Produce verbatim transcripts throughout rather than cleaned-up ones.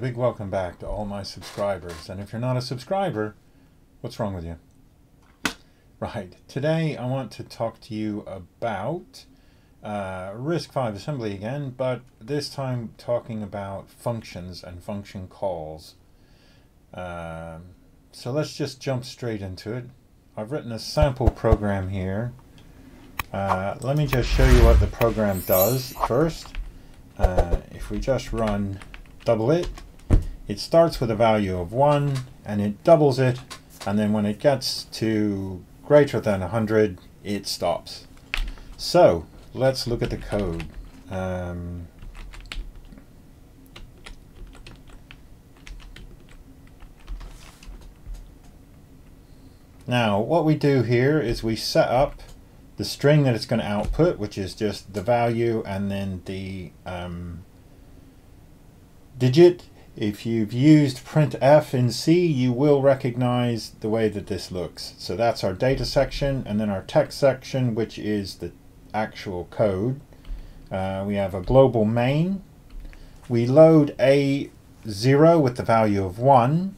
a big welcome back to all my subscribers. And if you're not a subscriber, what's wrong with you? Right, today I want to talk to you about uh, RISC-V assembly again, but this time talking about functions and function calls. Um, so let's just jump straight into it. I've written a sample program here. Uh, let me just show you what the program does first. Uh, if we just run double it, it starts with a value of one and it doubles it, and then when it gets to greater than one hundred it stops. So let's look at the code. Um, now what we do here is we set up the string that it's going to output, which is just the value and then the um, digit. If you've used printf in C, you will recognize the way that this looks. So that's our data section, and then our text section, which is the actual code. Uh, we have a global main. We load A zero with the value of one,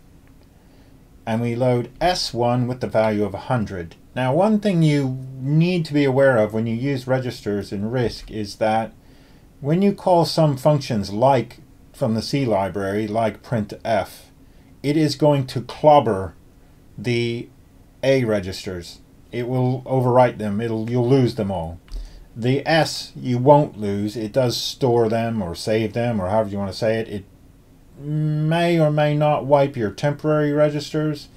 and we load S one with the value of one hundred. Now, one thing you need to be aware of when you use registers in RISC is that when you call some functions like from the C library, like printf, it is going to clobber the A registers. It will overwrite them. It'll, you'll lose them all. The S you won't lose. It does store them or save them or however you want to say it. It may or may not wipe your temporary registers.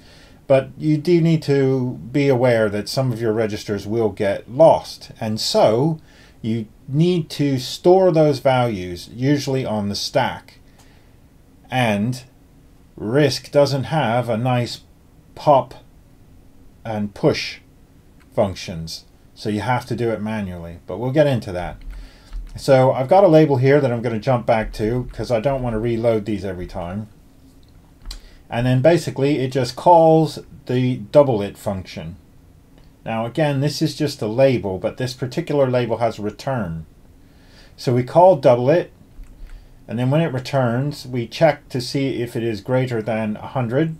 But you do need to be aware that some of your registers will get lost. And so you need to store those values, usually on the stack. And RISC doesn't have a nice pop and push functions. So you have to do it manually. But we'll get into that. So I've got a label here that I'm going to jump back to because I don't want to reload these every time. And then basically it just calls the double it function. Now again, this is just a label, but this particular label has return. So we call double it, and then when it returns, we check to see if it is greater than one hundred.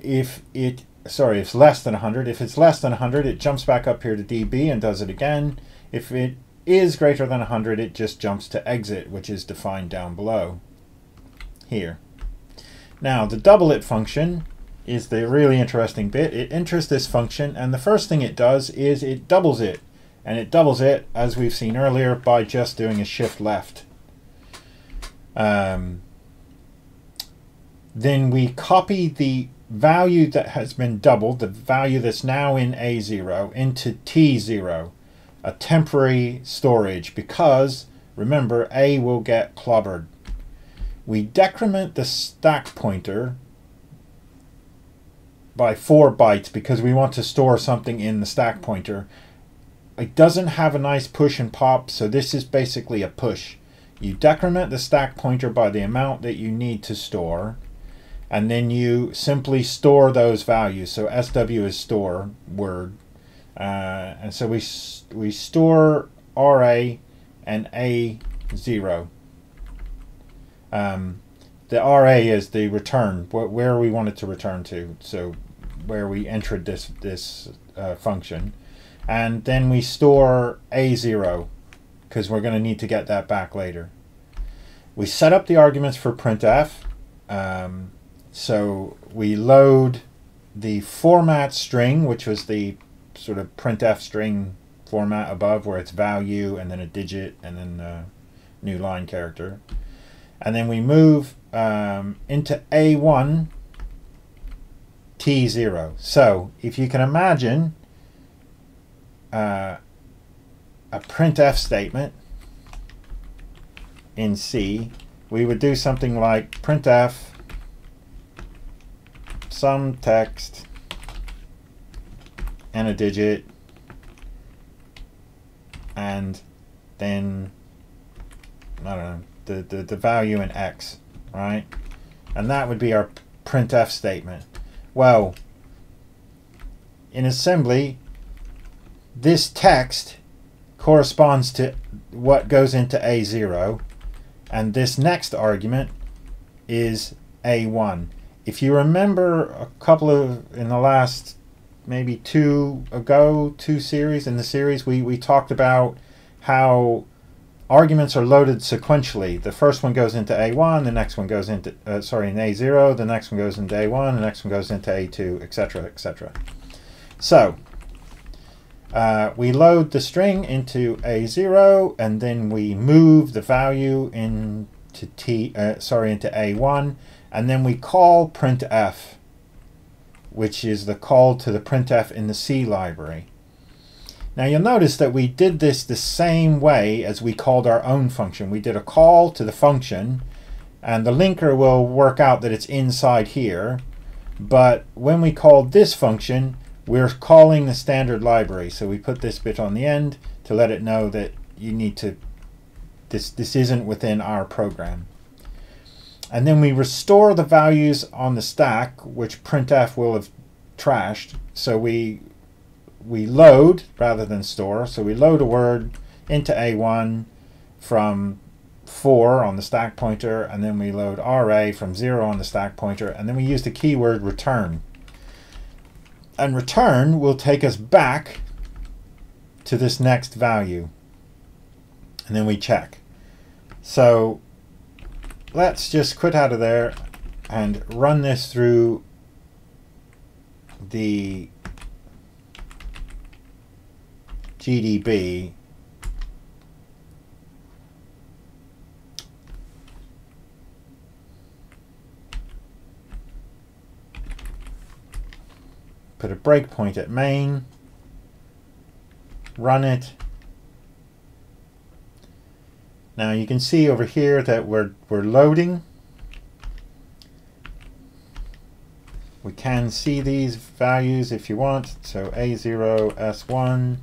If it, sorry, if it's less than one hundred. If it's less than one hundred, it jumps back up here to D B and does it again. If it is greater than one hundred, it just jumps to exit, which is defined down below here. Now, the double it function is the really interesting bit. It enters this function, and the first thing it does is it doubles it. And it doubles it, as we've seen earlier, by just doing a shift left. Um, then we copy the value that has been doubled, the value that's now in A zero, into T zero, a temporary storage, because, remember, A will get clobbered. We decrement the stack pointer by four bytes because we want to store something in the stack pointer. It doesn't have a nice push and pop, so this is basically a push. You decrement the stack pointer by the amount that you need to store, and then you simply store those values. So S W is store word. Uh, and so we, we store R A and A zero. Um, the R A is the return, wh where we want it to return to, so where we entered this, this uh, function. And then we store A zero, because we're going to need to get that back later. We set up the arguments for printf. Um, so we load the format string, which was the sort of printf string format above, where it's value and then a digit and then a new line character. And then we move um, into A one, T zero. So if you can imagine uh, a printf statement in C, we would do something like printf some text and a digit, and then, I don't know, The, the, the value in X, right? And that would be our printf statement. Well, in assembly, this text corresponds to what goes into A zero, and this next argument is A one. If you remember a couple of, in the last maybe two ago, two series, in the series we, we talked about how arguments are loaded sequentially. The first one goes into A one, the next one goes into, uh, sorry, in A zero, the next one goes into A one, the next one goes into A two, et cetera, et cetera. So, uh, we load the string into A zero, and then we move the value into T, uh, sorry, into A one, and then we call printf, which is the call to the printf in the C library. Now you'll notice that we did this the same way as we called our own function. We did a call to the function, and the linker will work out that it's inside here. But when we called this function, we're calling the standard library. So we put this bit on the end to let it know that you need to, this, this isn't within our program. And then we restore the values on the stack, which printf will have trashed. So we we load rather than store. So we load a word into A one from four on the stack pointer, and then we load R A from zero on the stack pointer, and then we use the keyword return. And return will take us back to this next value. And then we check. So let's just quit out of there and run this through the G D B, put a breakpoint at main, run it. Now you can see over here that we're, we're loading. We can see these values if you want, so A zero, S one.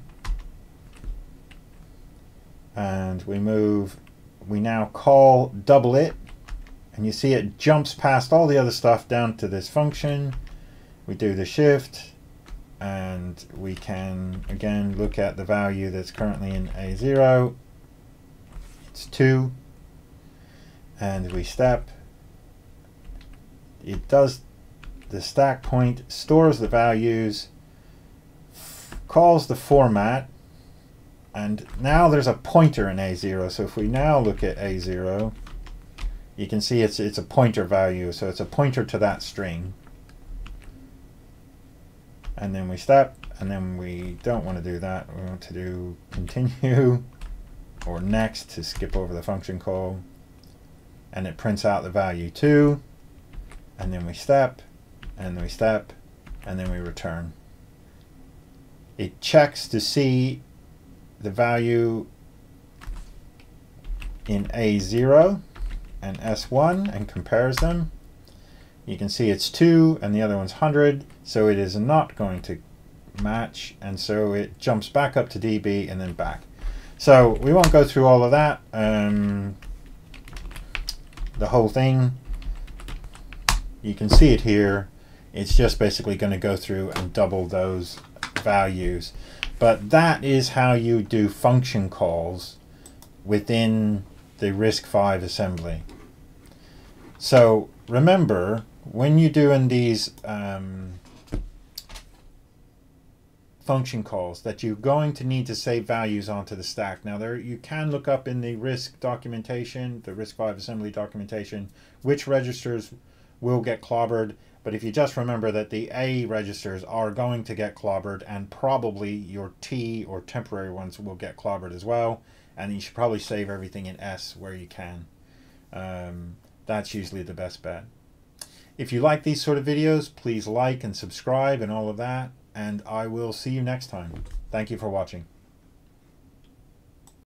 And we move, we now call double it, and you see it jumps past all the other stuff down to this function. We do the shift, and we can again look at the value that's currently in A zero. It's two, and we step. It does the stack point, stores the values, calls the format. And now there's a pointer in A zero, so if we now look at A zero, you can see it's, it's a pointer value, so it's a pointer to that string. And then we step, and then we don't want to do that. We want to do continue or next to skip over the function call. And it prints out the value two, and then we step, and then we step, and then we return. It checks to see the value in A zero and S one and compares them. You can see it's two and the other one's one hundred, so it is not going to match, and so it jumps back up to D B and then back. So we won't go through all of that, um, the whole thing. You can see it here. It's just basically going to go through and double those values. But that is how you do function calls within the RISC-V assembly. So remember, when you're doing these um, function calls, that you're going to need to save values onto the stack. Now there, you can look up in the RISC documentation, the RISC-V assembly documentation, which registers will get clobbered. But if you just remember that the A registers are going to get clobbered, and probably your T or temporary ones will get clobbered as well. And you should probably save everything in S where you can. Um, that's usually the best bet. If you like these sort of videos, please like and subscribe and all of that. And I will see you next time. Thank you for watching.